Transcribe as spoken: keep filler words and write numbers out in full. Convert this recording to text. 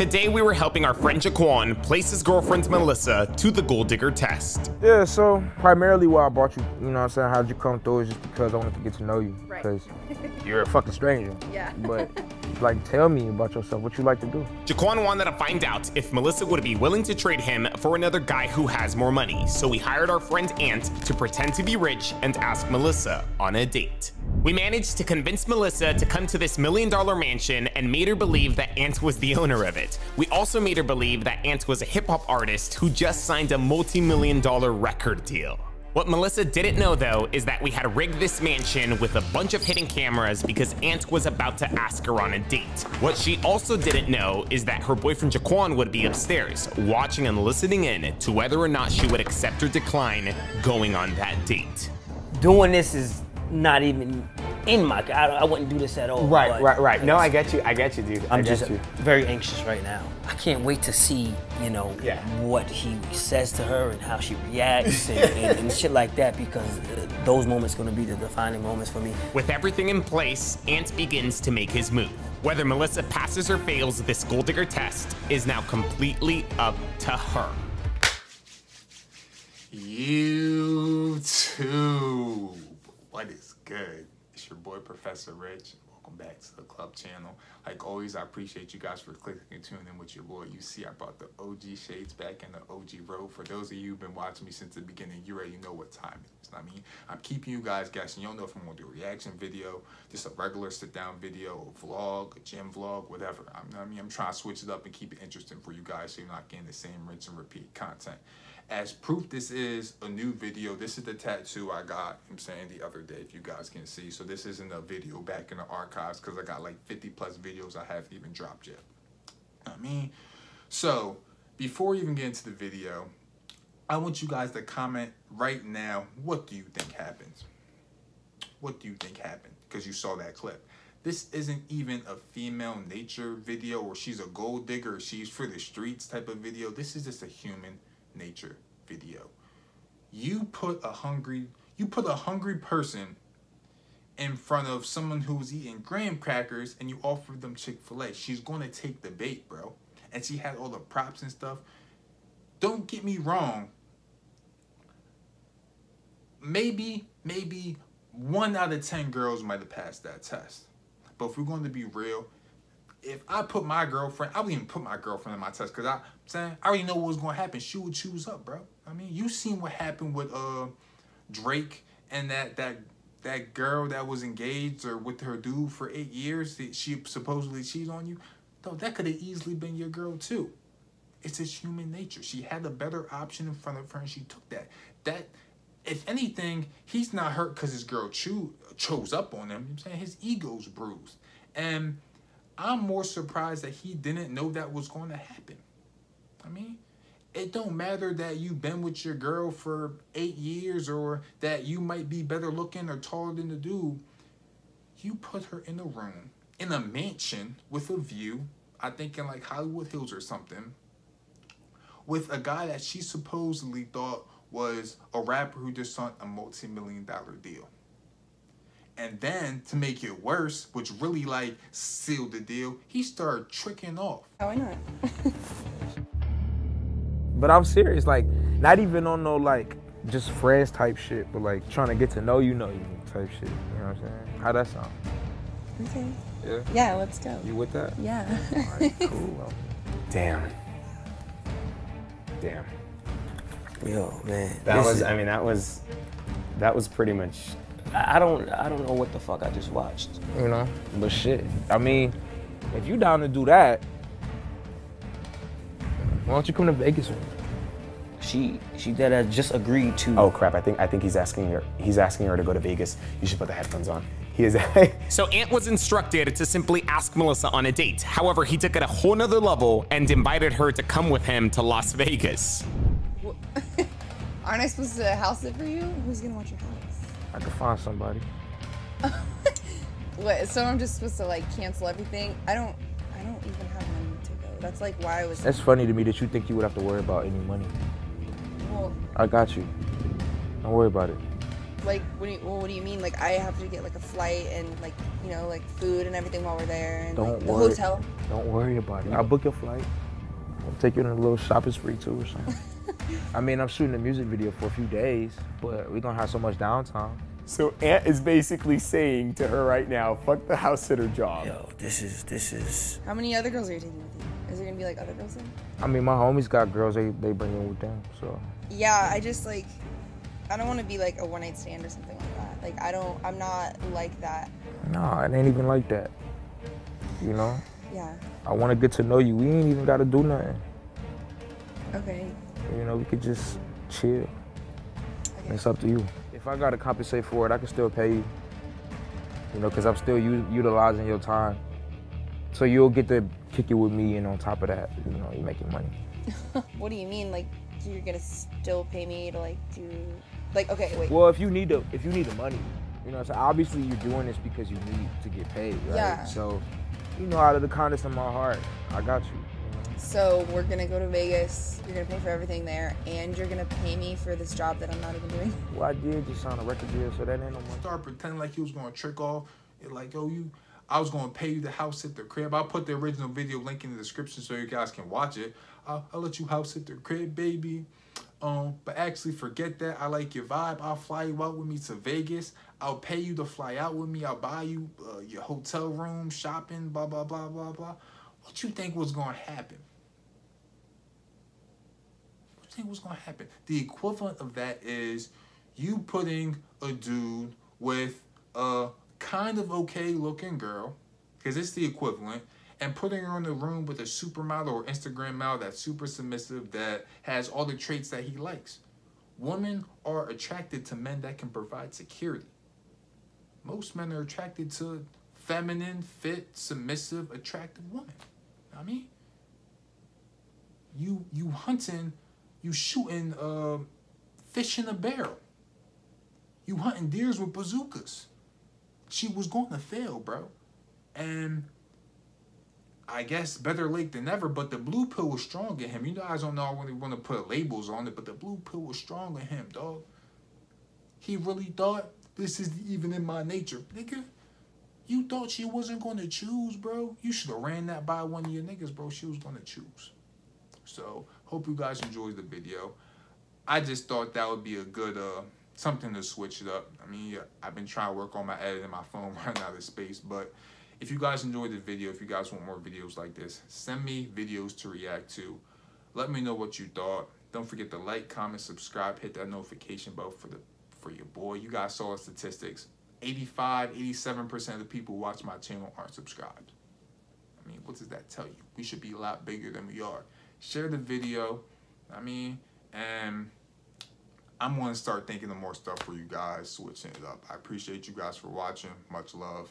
Today we were helping our friend Jaquan place his girlfriend Melissa to the gold digger test. Yeah, so primarily why I brought you, you know what I'm saying, how'd you come through is just because I wanted to get to know you. Right. Because you're a fucking stranger. Yeah. But like, tell me about yourself, what you like to do. Jaquan wanted to find out if Melissa would be willing to trade him for another guy who has more money. So we hired our friend Ant to pretend to be rich and ask Melissa on a date. We managed to convince Melissa to come to this million dollar mansion and made her believe that Ant was the owner of it. We also made her believe that Ant was a hip hop artist who just signed a multi-million dollar record deal. What Melissa didn't know though is that we had rigged this mansion with a bunch of hidden cameras because Ant was about to ask her on a date. What she also didn't know is that her boyfriend Jaquan would be upstairs watching and listening in to whether or not she would accept or decline going on that date. Doing this is not even in my, I, I wouldn't do this at all. Right, but, right, right. No, I get you, I get you, dude. I I'm just you. very anxious right now. I can't wait to see, you know, yeah. what he says to her and how she reacts and, and, and shit like that, because those moments are gonna be the defining moments for me. With everything in place, Ant begins to make his move. Whether Melissa passes or fails this gold digger test is now completely up to her. You too. What is good? It's your boy, Professor Rich. Welcome back to the Club Channel. Like always, I appreciate you guys for clicking and tuning in with your boy. You see, I brought the O G shades back in the O G robe. For those of you who've been watching me since the beginning, you already know what time it is. I mean, I'm keeping you guys guessing. You don't know if I'm going to do a reaction video, just a regular sit-down video, a vlog, a gym vlog, whatever. I mean, I'm trying to switch it up and keep it interesting for you guys so you're not getting the same rinse and repeat content. As proof, this is a new video. This is the tattoo I got, I'm saying, the other day, if you guys can see. So this isn't a video back in the archives because I got like fifty plus videos I haven't even dropped yet. I mean, so before we even get into the video, I want you guys to comment right now, what do you think happens? What do you think happened? Because you saw that clip. This isn't even a female nature video or she's a gold digger, or she's for the streets type of video. This is just a human nature video. You put a hungry you put a hungry person in front of someone who's eating graham crackers and you offer them Chick-fil-A. She's gonna take the bait, bro. And she had all the props and stuff. Don't get me wrong. Maybe, maybe one out of ten girls might have passed that test. But if we're going to be real, if I put my girlfriend, I wouldn't even put my girlfriend in my test because I'm saying I already know what was going to happen. She would choose up, bro. I mean, you seen what happened with uh Drake and that that that girl that was engaged or with her dude for eight years. That she supposedly cheated on you. Though that could have easily been your girl too. It's just human nature. She had a better option in front of her, and she took that. That, if anything, he's not hurt because his girl cho chose up on him. You know what I'm saying? His ego's bruised. And I'm more surprised that he didn't know that was going to happen. I mean, it don't matter that you've been with your girl for eight years or that you might be better looking or taller than the dude. You put her in a room, in a mansion with a view, I think in like Hollywood Hills or something, with a guy that she supposedly thought was a rapper who just signed a multi-million dollar deal. And then, to make it worse, which really, like, sealed the deal, he started tricking off. Why not? But I'm serious, like, not even on no, like, just friends type shit, but, like, trying to get to know you, know you type shit. You know what I'm saying? How that sound? Okay. Yeah? Yeah, let's go. You with that? Yeah. All right, cool. Damn. Damn. Yo, man. That was, I mean, that was, that was pretty much... I don't, I don't know what the fuck I just watched. You know? But shit, I mean, if you down to do that, why don't you come to Vegas with me? She, she did uh, just agreed to. Oh crap! I think, I think he's asking her. He's asking her to go to Vegas. You should put the headphones on. He is. So Ant was instructed to simply ask Melissa on a date. However, he took it a whole nother level and invited her to come with him to Las Vegas. Well, aren't I supposed to house it for you? Who's gonna watch your house? I could find somebody. What, so I'm just supposed to like cancel everything? I don't, I don't even have money to go. That's like why I was- That's funny to me that you think you would have to worry about any money. Well, I got you. Don't worry about it. Like, what do you, well, what do you mean? Like, I have to get, like, a flight and, like, you know, like, food and everything while we're there. And, Don't like, worry. The hotel. Don't worry about it. I'll book your flight. I'll take you to a little shopping spree, too, or something. I mean, I'm shooting a music video for a few days, but we're going to have so much downtime. So Ant is basically saying to her right now, fuck the house sitter job. Yo, this is, this is... How many other girls are you taking with you? Is there going to be, like, other girls in? I mean, my homies got girls they, they bring in with them, so... Yeah, I just, like... I don't want to be like a one-night stand or something like that. Like, I don't, I'm not like that. Nah, it ain't even like that, you know? Yeah. I want to get to know you. We ain't even got to do nothing. Okay. You know, we could just chill. Okay. It's up to you. If I got to compensate for it, I can still pay you, you know, because I'm still u utilizing your time. So you'll get to kick it with me, and on top of that, you know, you're making money. What do you mean? Like, you're going to still pay me to, like, do... Like, okay, wait. Well, if you need the if you need the money, you know, so obviously you're doing this because you need to get paid, right? Yeah. So, you know, out of the kindness of my heart, I got you. you know? So we're gonna go to Vegas. You're gonna pay for everything there, and you're gonna pay me for this job that I'm not even doing. Well, I did just sign a record deal, so that ain't no money. Start pretending like you was gonna trick off, it like, oh, you, I was gonna pay you to house sit the crib. I'll put the original video link in the description so you guys can watch it. I'll, I'll let you house sit the crib, baby. Um, but actually forget that. I like your vibe. I'll fly you out with me to Vegas. I'll pay you to fly out with me. I'll buy you uh, your hotel room, shopping, blah, blah, blah, blah, blah. What you think was going to happen? What you think was going to happen? The equivalent of that is you putting a dude with a kind of okay looking girl, because it's the equivalent, and putting her in the room with a supermodel or Instagram model that's super submissive, that has all the traits that he likes. Women are attracted to men that can provide security. Most men are attracted to feminine, fit, submissive, attractive women. I mean, you you hunting, you shooting uh, fish in a barrel. You hunting deers with bazookas. She was going to fail, bro. And... I guess better late than never, but the blue pill was strong in him. You guys don't know when they want to put labels on it, but the blue pill was strong in him, dog. He really thought this is even in my nature. Nigga, you thought she wasn't going to choose, bro. You should have ran that by one of your niggas, bro. She was going to choose. So, hope you guys enjoyed the video. I just thought that would be a good, uh, something to switch it up. I mean, I've been trying to work on my editing, my phone running out of space, but... If you guys enjoyed the video, if you guys want more videos like this, send me videos to react to. Let me know what you thought. Don't forget to like, comment, subscribe, hit that notification bell for the for your boy. You guys saw the statistics. eighty-five, eighty-seven percent of the people who watch my channel aren't subscribed. I mean, what does that tell you? We should be a lot bigger than we are. Share the video. I mean, and I'm going to start thinking of more stuff for you guys, switching it up. I appreciate you guys for watching. Much love.